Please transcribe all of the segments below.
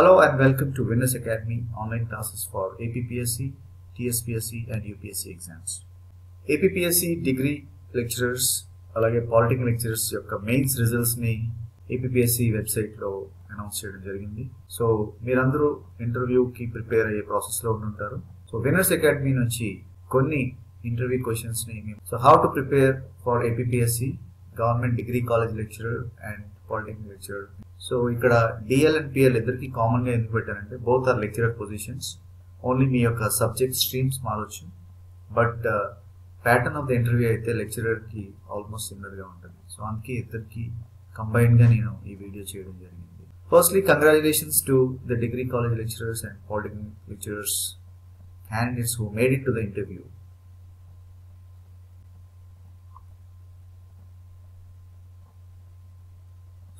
Hello and welcome to Winners Academy online classes for APPSC, TSPSC and UPSC exams. APPSC degree lecturers, alage political lecturers yokka mains results ni APPSC website lo announce cheyadam jarigindi. So, meerandaru interview ki prepare ayye process lo untaru. So, Winners Academy nunchi konni interview questions ni. So, how to prepare for APPSC, government degree college lecturer and political lecturer. So, here DL and PL are common, both are lecturer positions, only me subject streams marochu, but pattern of the interview is lecturer ki almost similar. So, anki ki combined ga nenu ee video cheyadam jarigindi. Firstly, congratulations to the degree college lecturers and polytechnic lecturers candidates who made it to the interview.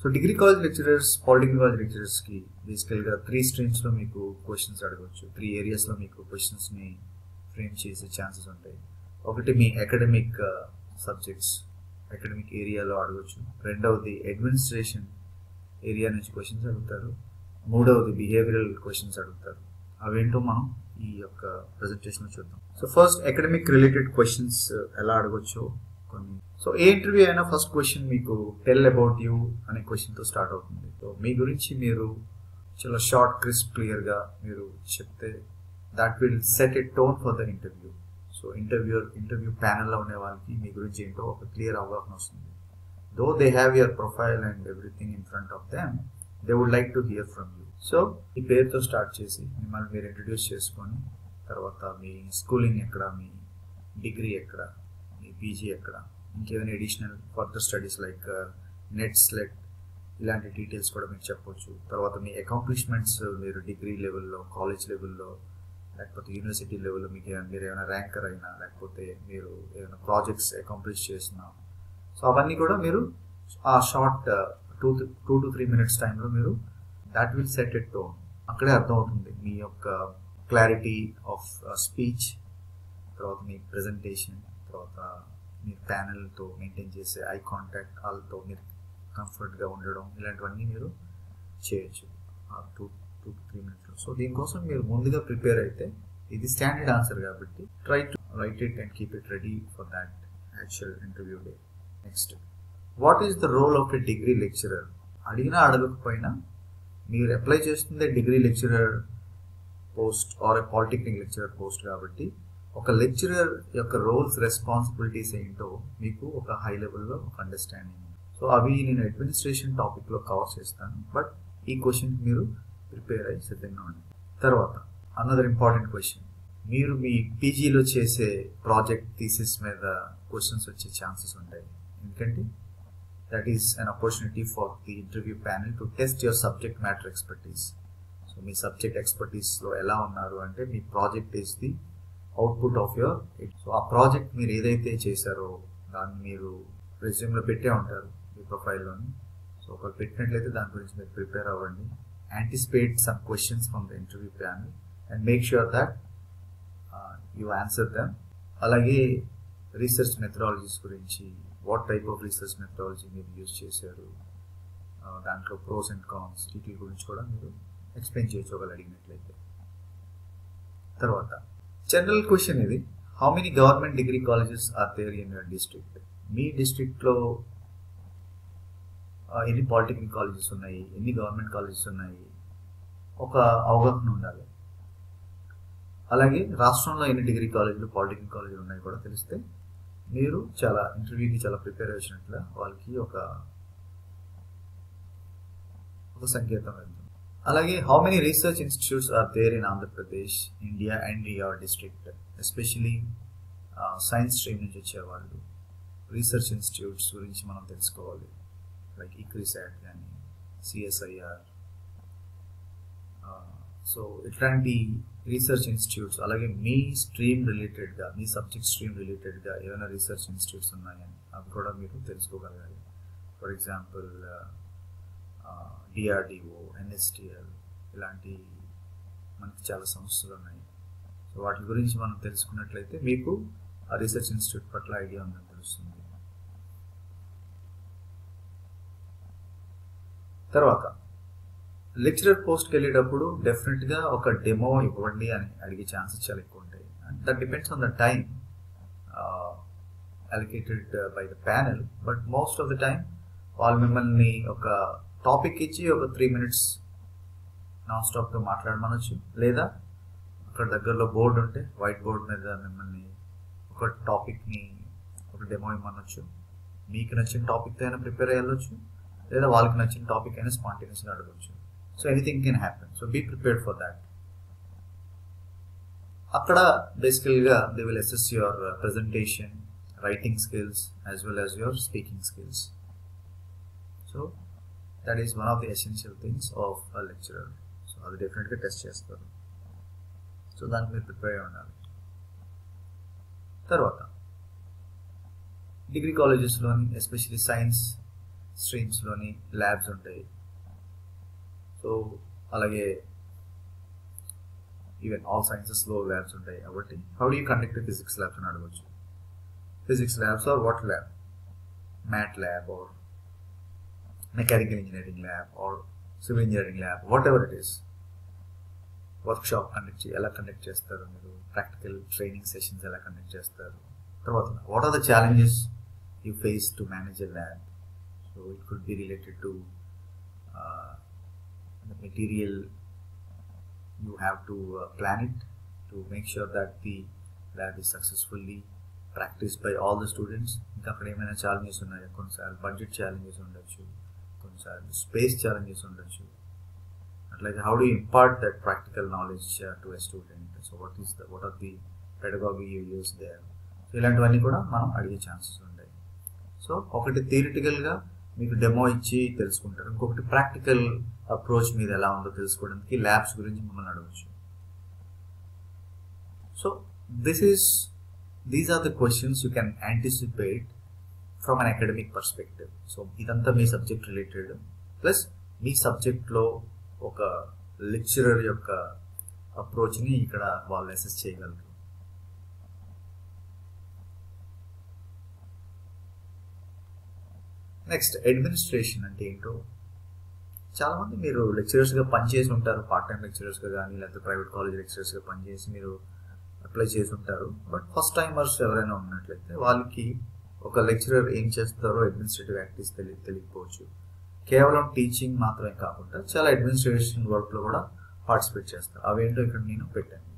So, degree college lecturers, political college lecturers ki basically three streams lo meeku questions adagachu, three areas lo meeku questions ni frame chese chances untayi. Okati mee academic subjects, academic area lo adagachu. Rendavadi administration area nunchi questions adugutaru. Moodavadi behavioral questions adugutaru. Avento manam ee yokka presentation lo chuddam. So, first academic related questions ela adagachu. So, interview ayina first question meeku tell about you ane question to start avutundi. So, mee gurinchi meeru chala short, crisp, clear ga meeru chepte that will set a tone for the interview. So, interview panel lo unne vaaliki mee gurinchi ento oka clear avakana vastundi. Though they have your profile and everything in front of them, they would like to hear from you. So, ee pair to start chesi mimmalni meeru introduce cheskoni tarvata mee schooling ekkada, mee degree ekkada, mee PG ekkada, given additional further studies like net sled ilanti details kuda meeku cheppochu. Tarvata mee accomplishments meeru degree level lo, college level lo, lekapothe university level lo meeku emana ranker aina, lekapothe meeru emana projects accomplish chesina, so avanni kuda meeru aa short 2 to 3 minutes time lo meeru, that will set a tone. Akkade ardham avutundi mee yokka clarity of speech, tarvata mee presentation, tarvata మీరు ప్యానెల్తో maintain చేసే eye contact, వాళ్ళతో మీరు కంఫర్ట్గా ఉండడం, ఇలాంటివన్నీ మీరు చేయొచ్చు ఆ 2 to 3 మినిట్స్లో. సో దీనికోసం మీరు ముందుగా ప్రిపేర్ అయితే, ఇది స్టాండర్డ్ ఆన్సర్ కాబట్టి try to write it and keep it ready for that actual interview day. Next, what is the role of a degree lecturer? అడిగినా అడగకపోయినా మీరు అప్లై చేస్తుందే degree lecturer post or polytechnic lecturer post కాబట్టి ఒక lecturer యొక్క roles, responsibilities ఏంటో మీకు ఒక హై లెవెల్లో ఒక అండర్స్టాండింగ్. సో అవి నేను అడ్మినిస్ట్రేషన్ టాపిక్లో కవర్ చేస్తాను, బట్ ఈ క్వశ్చన్కి మీరు ప్రిపేర్ అయ్యి సిద్ధంగా ఉండండి. తర్వాత అనదర్ ఇంపార్టెంట్ క్వశ్చన్, మీరు మీ పీజీలో చేసే ప్రాజెక్ట్ థీసిస్ మీద క్వశ్చన్స్ వచ్చే ఛాన్సెస్ ఉంటాయి, ఎందుకంటే that is an opportunity for the interview panel to test your subject matter expertise. So మీ సబ్జెక్ట్ ఎక్స్పర్టీస్లో ఎలా ఉన్నారు అంటే మీ project is the output of your it. So ఆ ప్రాజెక్ట్ మీరు ఏదైతే చేశారో దాన్ని మీరు రెజ్యూమ్లో పెట్టే ఉంటారు మీ ప్రొఫైల్లోని. సో ఒకరు పెట్టినట్లయితే దాని గురించి మీరు ప్రిపేర్ అవ్వండి. Anticipate some questions from the interview panel and make sure that you answer them. అలాగే రీసెర్చ్ మెథడాలజీస్ గురించి, what type of research methodology మీరు యూజ్ చేశారు, దాంట్లో ప్రోస్ అండ్ కాన్స్ వీటి గురించి కూడా మీరు ఎక్స్ప్లెయిన్ చేయొచ్చు ఒకరు అడిగినట్లయితే. తర్వాత జనరల్ క్వశ్చన్ ఇది, how many government degree colleges are there in your district? మీ డిస్ట్రిక్ట్లో ఎన్ని పాలిటెక్నిక్ కాలేజెస్ ఉన్నాయి, ఎన్ని గవర్నమెంట్ కాలేజెస్ ఉన్నాయి, ఒక అవగాహన ఉండాలి. అలాగే రాష్ట్రంలో ఎన్ని డిగ్రీ కాలేజీలు, పాలిటెక్నిక్ కాలేజీలు ఉన్నాయి కూడా తెలిస్తే మీరు చాలా ఇంటర్వ్యూకి చాలా ప్రిపేర్ చేసినట్లుగా వాళ్ళకి ఒక సంకేతం వెళ్తుంది. అలాగే how many research institutes are there in Andhra Pradesh, India and your district? Especially science stream నుంచి వచ్చేవాళ్ళు రీసెర్చ్ ఇన్స్టిట్యూట్స్ గురించి మనం తెలుసుకోవాలి, లైక్ ICRISAT కానీ, CSIR. సో ఇట్లాంటి రీసెర్చ్ ఇన్స్టిట్యూట్స్, అలాగే మీ స్ట్రీమ్ రిలేటెడ్గా, మీ సబ్జెక్ట్ స్ట్రీమ్ రిలేటెడ్గా ఏమైనా రీసెర్చ్ ఇన్స్టిట్యూట్స్ ఉన్నాయని అవి కూడా మీరు తెలుసుకోగలగాలి. ఫర్ ఎగ్జాంపుల్ DRDO, NSTL ఇలాంటి మనకి చాలా సంస్థలు ఉన్నాయి. సో వాటి గురించి మనం తెలుసుకున్నట్లయితే మీకు ఆ రీసెర్చ్ ఇన్స్టిట్యూట్ పట్ల ఐడియా ఉందని తెలుస్తుంది. తర్వాత లెక్చరర్ పోస్ట్ వెళ్ళేటప్పుడు డెఫినెట్ గా ఒక డెమో ఇవ్వండి అని అడిగే ఛాన్సెస్ చాలా ఎక్కువ ఉంటాయి. That depends on the time allocated by the panel, but most of the time all మిమ్మల్ని ఒక టాపిక్ ఇచ్చి ఒక 3 minutes నాన్ స్టాప్గా మాట్లాడమనొచ్చు, లేదా అక్కడ దగ్గరలో బోర్డు ఉంటే వైట్ బోర్డ్ మీద మిమ్మల్ని ఒక టాపిక్ని ఒక డెమో ఇవ్వనొచ్చు. మీకు నచ్చిన టాపిక్తో అయినా ప్రిపేర్ అయ్యొచ్చు, లేదా వాళ్ళకి నచ్చిన టాపిక్ అయినా స్పాంటేనియస్గా అడగొచ్చు. So anything can happen, so be prepared for that. అక్కడ బేసికల్గా they will assess your presentation, writing skills as well as your speaking skills. So that is one of the essential things of a lecturer. So I will definitely test chestaru. So then we prepare unnadu. Tarvata degree colleges loni especially science streams loni labs untayi. So alage even all sciences low labs untayi. Avati how do you conduct a physics lab ani adavachu? Physics labs or what lab? Math lab or mechanical engineering lab or civil engineering lab, whatever it is. Workshop conduct, ela conduct chestaru, practical training sessions ela conduct chestaru. Tarvata what are the challenges you face to manage a lab? So it could be related to the material you have to plan it to make sure that the lab is successfully practiced by all the students. ఇంకా అక్కడ ఏమైనా challenges ఉన్నాయా? కొన్నిసార్లు budget challenges ఉండొచ్చు, కొన్నిసార్లు space challenges ఉండొచ్చు. అట్లాగే how do you impart that practical knowledge to a student? So what are the pedagogy you use there? So ఇలాంటివన్నీ కూడా మనం అడిగే ఛాన్సెస్ ఉంటాయి. సో ఒకటి థియరిటికల్గా మీకు డెమో ఇచ్చి తెలుసుకుంటారు, ఇంకొకటి ప్రాక్టికల్ అప్రోచ్ మీద ఎలా ఉందో తెలుసుకోవడానికి ల్యాబ్స్ గురించి మిమ్మల్ని అడగవచ్చు. So These are the questions you can anticipate from an academic perspective. So idantha me subject related plus me subject lo oka lecturer yokka approach ni ikkada vallu assess cheyagalaru. Next, administration ante ento chaala mandi meeru lecturers ga pan chesi untaru, part time lecturers ga gaani ledha private college lecturers ga pan chesi meeru apply చేసి ఉంటారు. But first timers ఎవరైనా ఉన్నట్లయితే వాళ్ళకి ఒక lecturer ఏం చేస్తారో administrative activities తెలియకపోవచ్చు. కేవలం టీచింగ్ మాత్రమే కాకుండా చాలా అడ్మినిస్ట్రేషన్ వర్క్లో కూడా పార్టిసిపేట్ చేస్తారు. అవేంటో ఇక్కడ నేను పెట్టాను.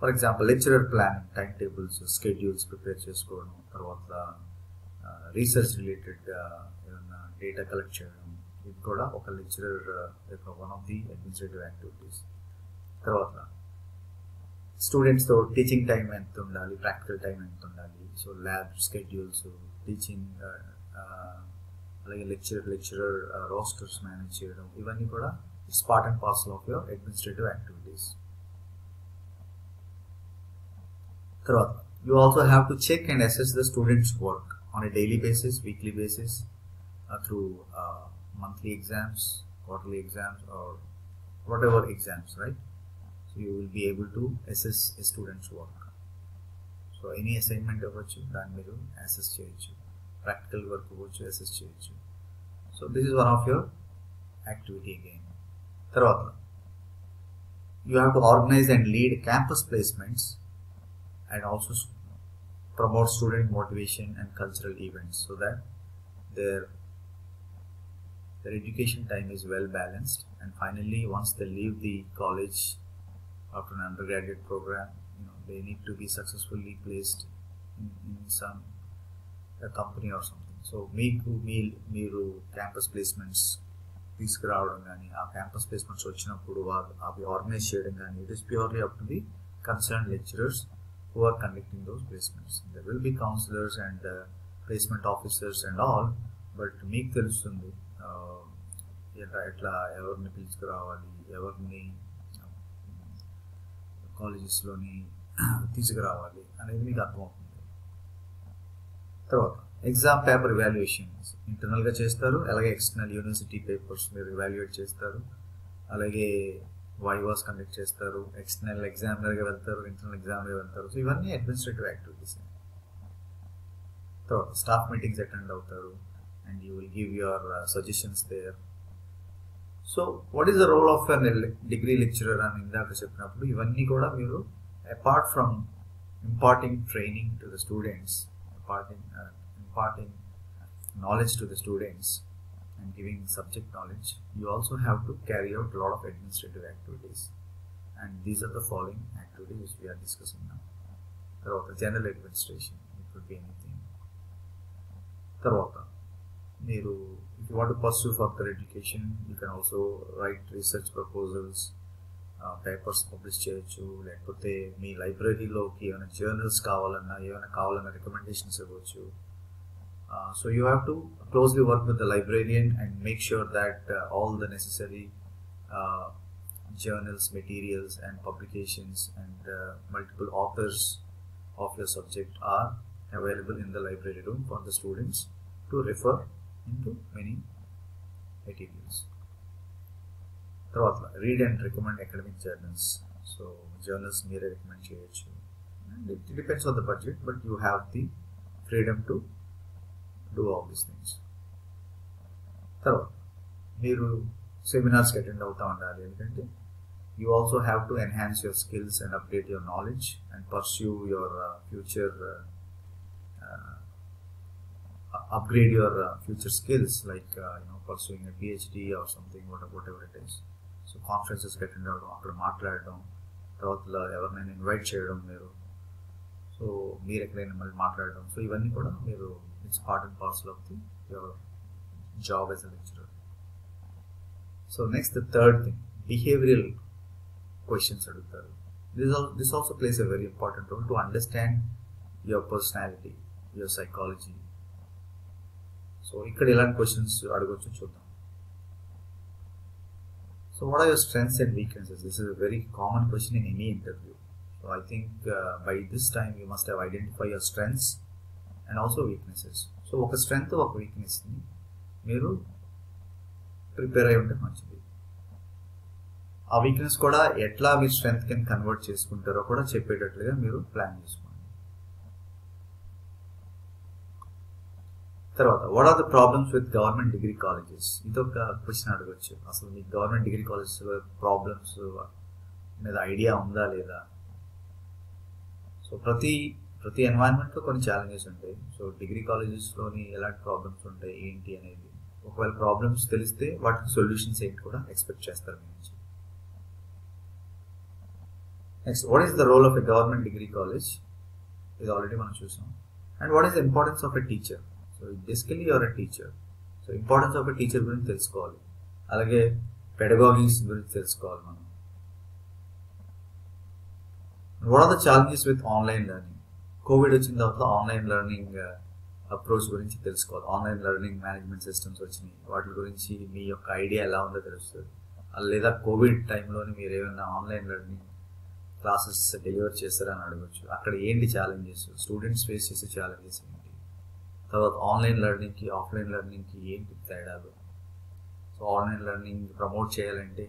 For example lecturer planning, time tables, schedules prepare చేసుకోవడం, తర్వాత రీసెర్చ్ రిలేటెడ్గా ఏమైనా డేటా కలెక్ట్ చేయడం, ఇది కూడా ఒక లెక్చరర్ యొక్క one of the administrative activities. తర్వాత స్టూడెంట్స్ తో టీచింగ్ టైం ఎంత ఉండాలి, ప్రాక్టికల్ టైం ఎంత ఉండాలి, సో ల్యాబ్ షెడ్యూల్స్, టీచింగ్, అలాగే లెక్చరర్ రోస్టర్స్ మేనేజ్ చేయడం, ఇవన్నీ కూడా it's part and parcel of your administrative activities. తర్వాత you also have to check and assess the students work on a daily basis, weekly basis, through monthly exams, quarterly exams or whatever exams, right? So you will be able to assess a student's work. So any assignment avvachu, dan meeru assess cheyochu, practical work avvachu, assess cheyochu. So this is one of your activity again. Tarvata you have to organize and lead campus placements and also promote student motivation and cultural events so that their education time is well balanced. And finally, once they leave the college after an undergraduate program, they need to be successfully placed in some company or something. So meeru campus placements తీసుకురావడం కానీ, ఆ campus placements వచ్చినప్పుడు అవి organise చేయడం కానీ, it is purely up to the concern lecturers who are conducting those placements. There will be counsellors and placement officers and all, but మీకు తెలుస్తుంది ఎట్లా ఎవరిని పిలుచుకురావాలి, ఎవరిని కాలేజెస్లోని తీసుకురావాలి అనేది మీకు అర్థమవుతుంది. తర్వాత ఎగ్జామ్ పేపర్ ఇవాల్యుయేషన్ ఇంటర్నల్గా చేస్తారు, అలాగే ఎక్స్టర్నల్ యూనివర్సిటీ పేపర్స్ మీరు ఇవాల్యుయేట్ చేస్తారు, అలాగే వైవాస్ కండక్ట్ చేస్తారు, ఎక్స్టర్నల్ ఎగ్జామినర్గా వెళ్తారు, ఇంటర్నల్ ఎగ్జామ్గా వెళ్తారు. సో ఇవన్నీ అడ్మినిస్ట్రేటివ్ యాక్టివిటీస్. తర్వాత స్టాఫ్ మీటింగ్స్ అటెండ్ అవుతారు and you will give your suggestions there. So what is the role of a degree lecturer అని ఇందాక చెప్పినప్పుడు ఇవన్నీ కూడా మీరు apart from imparting training to the students, imparting knowledge to the students and giving subject knowledge, you also have to carry out a lot of administrative activities, and these are the following activities which we are discussing now. Tarvata general administration, it could be anything. Tarvata మీరు if you want to pursue further education, you can also write research proposals, papers publish cheyachu, lekapothe mee library lo ki evana journals kavalanna evana kavalanna recommendations ivochu. So you have to closely work with the librarian and make sure that all the necessary journals, materials and publications and multiple authors of your subject are available in the library room for the students to refer into many materials. Tarvata read and recommend academic journals. So journals mere recommend cheyachu. It depends on the budget, but you have the freedom to do all these things. Tarvata meeru seminars ki attend avutha undali endukante you also have to enhance your skills and update your knowledge and pursue your future upgrade your future skills like pursuing a PhD or something, whatever it is. So conferences get involved, akkada maatladam, tarvatla evarnina invite cheyadam meeru, so meer ekkadaina malli maatladam, so ivanni kuda meeru, it's part and parcel of the your job as a lecturer. So next, the third thing, behavioral questions adugutaru. This also plays a very important role to understand your personality, your psychology. So ikkada elanti questions adugochu chuddam. So what are your strengths and weaknesses? This is a very common question in any interview. So I think by this time you must have identified your strengths and also weaknesses. So oka strength oka weakness ni meeru prepare ayi unte manchidi. Aa weakness kuda etla mi strength kan convert cheskuntaro kuda cheppetatluga meeru plan chesukondi. Tarvata what are the problems with government degree colleges? ఇదొక question అడగచ్చు. అసలు మీకు government degree కాలేజెస్లో problems అనేది idea ఉందా లేదా? So ప్రతి ఎన్వైరన్మెంట్లో కొన్ని ఛాలెంజెస్ ఉంటాయి. సో డిగ్రీ కాలేజెస్లోని ఎలాంటి ప్రాబ్లమ్స్ ఉంటాయి ఏంటి అనేది, ఒకవేళ ప్రాబ్లమ్స్ తెలిస్తే వాటికి సొల్యూషన్స్ ఏంటి కూడా ఎక్స్పెక్ట్ చేస్తారు మీ నుంచి. Next, what is the role of a government degree college? ఇది ఆల్రెడీ మనం చూసాం. And what is the importance of a teacher? So basically you are a teacher, so importance of a teacher గురించి తెలుసుకోవాలి, అలాగే pedagogies గురించి తెలుసుకోవాలి మనం. What are the challenges with online learning? Covid వచ్చిన తర్వాత ఆన్లైన్ లెర్నింగ్ అప్రోచ్ గురించి తెలుసుకోవాలి. ఆన్లైన్ లెర్నింగ్ మేనేజ్మెంట్ సిస్టమ్స్ వచ్చినాయి, వాటి గురించి మీ యొక్క ఐడియా ఎలా ఉందో తెలుస్తుంది. లేదా కోవిడ్ టైంలోని మీరు ఏమైనా ఆన్లైన్ లెర్నింగ్ క్లాసెస్ డెలివర్ చేస్తారని అడగవచ్చు. అక్కడ ఏంటి ఛాలెంజెస్, స్టూడెంట్స్ ఫేస్ చేసే ఛాలెంజెస్ ఏంటి, తర్వాత ఆన్లైన్ లెర్నింగ్కి ఆఫ్లైన్ లెర్నింగ్కి ఏంటి తేడాలు. సో ఆన్లైన్ లెర్నింగ్ ప్రమోట్ చేయాలంటే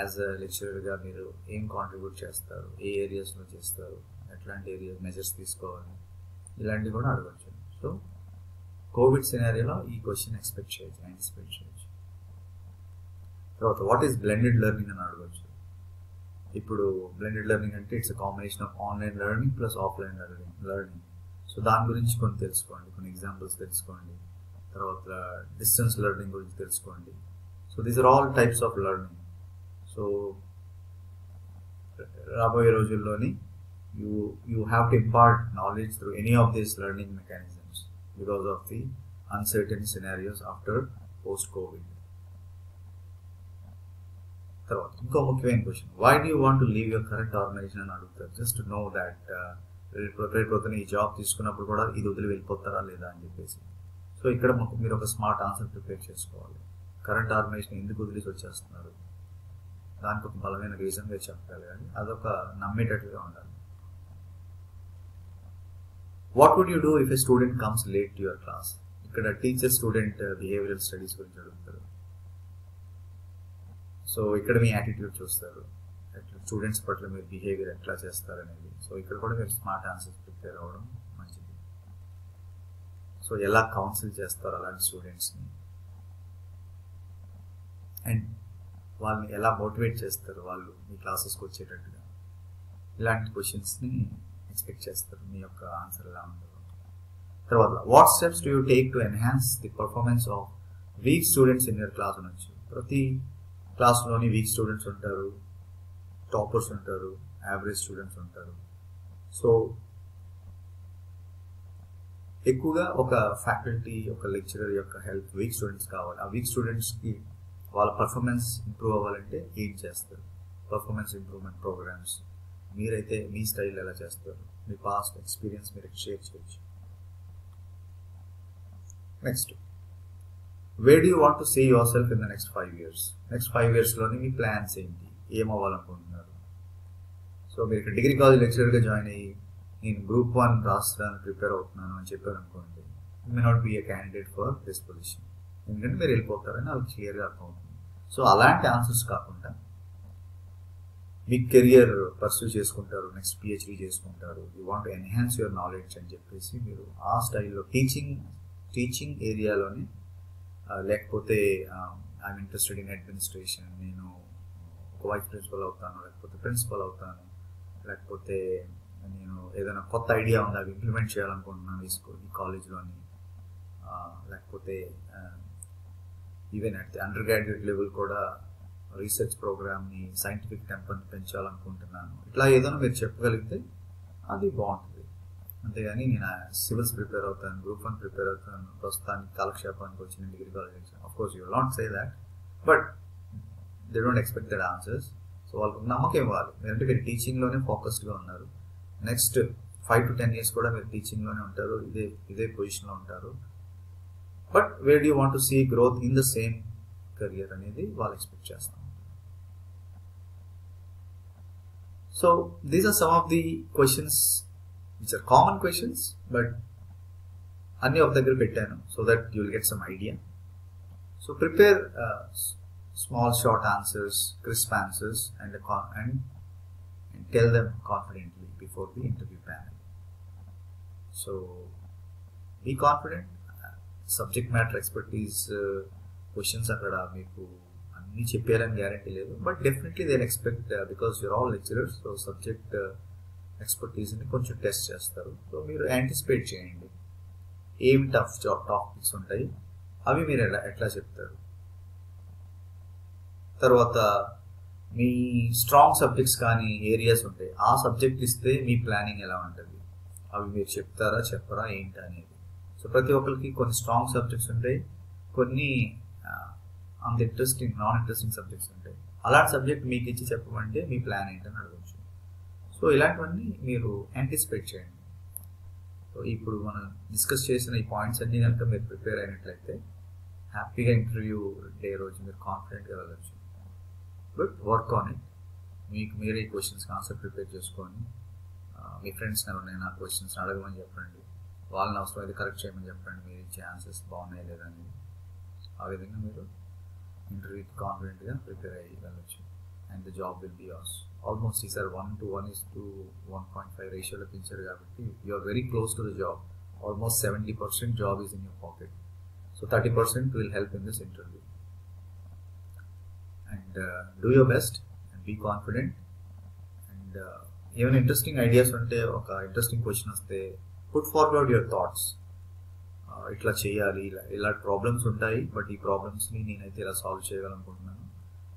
యాజ్ అ లెక్చరర్గా మీరు ఏం కాంట్రిబ్యూట్ చేస్తారు, ఏ ఏరియాస్లో చేస్తారు, ఎట్లాంటి ఏరియా మెజర్స్ తీసుకోవాలి, ఇలాంటివి కూడా అడగవచ్చు. సో కోవిడ్ సినారియోలో ఈ క్వశ్చన్ యాంటిసిపేట్ చేయొచ్చు. తర్వాత వాట్ ఈస్ బ్లెండెడ్ లెర్నింగ్ అని అడగవచ్చు. ఇప్పుడు బ్లెండెడ్ లెర్నింగ్ అంటే it's a combination of online learning plus offline learning. So దాని గురించి కొన్ని తెలుసుకోండి, కొన్ని ఎగ్జాంపుల్స్ తెలుసుకోండి. తర్వాత డిస్టెన్స్ లెర్నింగ్ గురించి తెలుసుకోండి. So these are all types of learning. So రాబోయే రోజుల్లోని you have to impart knowledge through any of these learning mechanisms because of the uncertain scenarios after post Covid. తర్వాత ఇంకో ముఖ్యమైన question, why do you want to leave your current organisation అని అడుగుతారు. Just to know that రేపొద్దున ఈ job తీసుకున్నప్పుడు కూడా ఇది వదిలి వెళ్ళిపోతారా లేదా అని చెప్పేసి. సో ఇక్కడ మీరు ఒక స్మార్ట్ ఆన్సర్ ప్రిపేర్ చేసుకోవాలి. కరెంట్ ఆర్గనైజేషన్ ఎందుకు వదిలేసి వచ్చేస్తున్నారు, దానికి ఒక బలమైన రీజన్గా చెప్పాలి, కానీ అదొక నమ్మేటట్లుగా ఉండాలి. What would you do if a student comes late to your class? ఇక్కడ టీచర్ స్టూడెంట్ బిహేవియరల్ స్టడీస్ గురించి అడుగుతారు. సో ఇక్కడ మీ యాటిట్యూడ్ చూస్తారు, స్టూడెంట్స్ పట్ల మీరు బిహేవియర్ ఎట్లా చేస్తారనేది. సో ఇక్కడ కూడా మీరు స్మార్ట్ ఆన్సర్స్ ప్రిపేర్ అవ్వడం మంచిది. సో ఎలా కౌన్సిల్ చేస్తారు అలాంటి స్టూడెంట్స్ని. అండ్ వాళ్ళని ఎలా మోటివేట్ చేస్తారు వాళ్ళు మీ క్లాసెస్కి వచ్చేటట్టుగా, ఇలాంటి క్వశ్చన్స్ని ఎక్స్పెక్ట్ చేస్తారు. మీ యొక్క ఆన్సర్ ఎలా ఉంటుంది. తర్వాత what steps do you take to enhance the performance of weak students in your class అనొచ్చు. ప్రతి క్లాస్లోని వీక్ స్టూడెంట్స్ ఉంటారు, టాపర్స్ ఉంటారు, యావరేజ్ స్టూడెంట్స్ ఉంటారు. సో ఎక్కువగా ఒక ఫ్యాకల్టీ, ఒక లెక్చరర్ యొక్క హెల్ప్ వీక్ స్టూడెంట్స్ కావాలి. ఆ వీక్ స్టూడెంట్స్కి వాళ్ళ పర్ఫార్మెన్స్ ఇంప్రూవ్ అవ్వాలంటే ఏం చేస్తారు? పర్ఫార్మెన్స్ ఇంప్రూవ్మెంట్ ప్రోగ్రామ్స్ మీరైతే మీ స్టైల్ ఎలా చేస్తారు? మీ పాస్ట్ ఎక్స్పీరియన్స్ మీరు షేర్ చేయొచ్చు. Next, where do you want to see yourself in the next 5 years? Next 5 yearsలోని మీ ప్లాన్స్ ఏంటి, ఏమవ్వాలనుకుంటున్నారు? సో మీరు ఇక్కడ డిగ్రీ కాలేజ్ లెక్చరర్గా జాయిన్ అయ్యి నేను Group 1 రాష్ట్రానికి ప్రిపేర్ అవుతున్నాను అని చెప్పారు అనుకోండి, you may not be a candidate for this position. ఎందుకంటే మీరు వెళ్ళిపోతారని నాకు క్లియర్గా అర్థమవుతుంది. సో అలాంటి ఆన్సర్స్ కాకుండా మీ కెరియర్ పర్సూ చేసుకుంటారు, నెక్స్ట్ PhD చేసుకుంటారు, you want to enhance your knowledge అని చెప్పేసి మీరు ఆ స్టైల్లో టీచింగ్ ఏరియాలోనే, లేకపోతే ఐఎమ్ ఇంట్రెస్టెడ్ ఇన్ అడ్మినిస్ట్రేషన్, నేను ఒక వైస్ ప్రిన్సిపల్ అవుతాను, లేకపోతే ప్రిన్సిపల్ అవుతాను, లేకపోతే నేను ఏదైనా కొత్త ఐడియా ఉంది అవి ఇంప్లిమెంట్ చేయాలనుకుంటున్నాను ఈ కాలేజ్లోని, లేకపోతే even at the undergraduate level కూడా రీసెర్చ్ ప్రోగ్రామ్ని, సైంటిఫిక్ టెంపర్ని పెంచాలనుకుంటున్నాను. ఇట్లా ఏదైనా మీరు చెప్పగలిగితే అది బాగుంటుంది. అంతేగాని నేను సివిల్స్ ప్రిపేర్ అవుతాను, Group 1 ప్రిపేర్ అవుతాను, ప్రస్తుతానికి కాలక్షేపానికి వచ్చిన degree college, of course you not say that, but they don't expect that answers. So వాళ్ళకు నమ్మకం ఇవ్వాలి, ఎందుకంటే మీరు టీచింగ్లోనే ఫోకస్డ్గా ఉన్నారు. నెక్స్ట్ 5 to 10 years కూడా మీరు టీచింగ్లోనే ఉంటారు, ఇదే పొజిషన్లో ఉంటారు. But where you want to see growth in the same career అనేది వాళ్ళు ఎక్స్పెక్ట్ చేస్తాం. So these are some of the questions which are common questions, but అన్ని ఒక దగ్గర పెట్టాను so that you will get some idea. So prepare small short answers, crisp answers and tell them confidently before the interview panel. So be confident. Subject matter expertise questions akada meeku anni cheppalani guarantee ledu, but definitely they'll expect because you're all lecturers, so subject expertise ni koncham test chestaru. So meeru anticipate cheyandi, aim tough job topics untayi avi meeru etla cheptaru. Tarvata మీ strong subjects కానీ areas ఉంటాయి, ఆ subject ఇస్తే మీ planning ఎలా ఉంటుంది, అవి మీరు చెప్తారా చెప్పరా ఏంటి అనేది. సో ప్రతి ఒక్కరికి కొన్ని స్ట్రాంగ్ సబ్జెక్ట్స్ ఉంటాయి, కొన్ని అంత ఇంట్రెస్టింగ్ నాన్ ఇంట్రెస్టింగ్ సబ్జెక్ట్స్ ఉంటాయి. అలాంటి సబ్జెక్ట్ మీకు ఇచ్చి చెప్పమంటే మీ ప్లాన్ ఏంటని అడగవచ్చు. సో ఇలాంటివన్నీ మీరు యాంటిసిపేట్ చేయండి. సో ఇప్పుడు మనం డిస్కస్ చేసిన ఈ పాయింట్స్ అన్నీ కనుక మీరు ప్రిపేర్ అయినట్లయితే హ్యాపీగా ఇంటర్వ్యూ డే రోజు మీరు కాన్ఫిడెంట్గా వెళ్ళచ్చు. బట్ వర్క్ ఆన్ ఇట్, మీకు మీరే క్వశ్చన్స్కి ఆన్సర్ ప్రిపేర్ చేసుకొని మీ ఫ్రెండ్స్ని ఎవరినైనా క్వశ్చన్స్ అడగమని చెప్పండి, వాళ్ళని అవసరం అయితే కరెక్ట్ చేయమని చెప్పండి, మీరు ఇచ్చే ఆన్సర్స్ బాగున్నాయి లేదని. ఆ విధంగా మీరు ఇంటర్వ్యూకి కాన్ఫిడెంట్గా ప్రిపేర్ అయ్యి వెళ్ళచ్చు and the job will be yours. Almost ఈసారి 1:1 to 1.5 రేషియోలో పెంచారు కాబట్టి you are very close to the job. Almost 70% job is in your pocket. So 30% will help in this interview. And do your best and be confident. And even interesting ideas unte, oka interesting question vaste put forward your thoughts. Itla cheyali, ila problems untayi, but ee problems ni nenaithe ila solve cheyagal anukuntunnanu,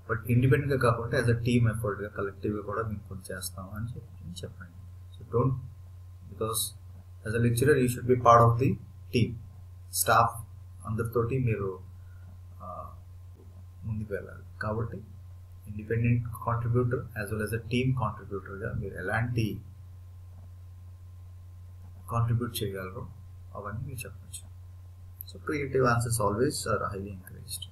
but independent ga kaakunda as a team effort ga collective ga kuda meeku chestam ani cheppandi. So don't, because as a lecturer you should be part of the team, staff andartoti meeru ముందుకు వెళ్ళాలి. కాబట్టి independent contributor as well as a team కాంట్రిబ్యూటర్గా మీరు ఎలాంటి contribute చేయగలరో అవన్నీ మీరు చెప్పచ్చు. So creative answers always are highly encouraged.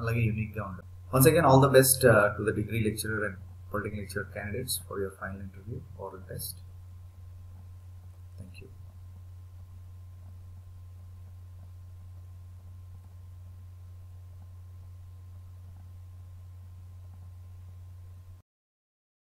అలాగే యూనిక్గా ఉంటుంది. Once again all the best to the degree lecturer and political lecturer candidates for your final interview oral test. Thank you.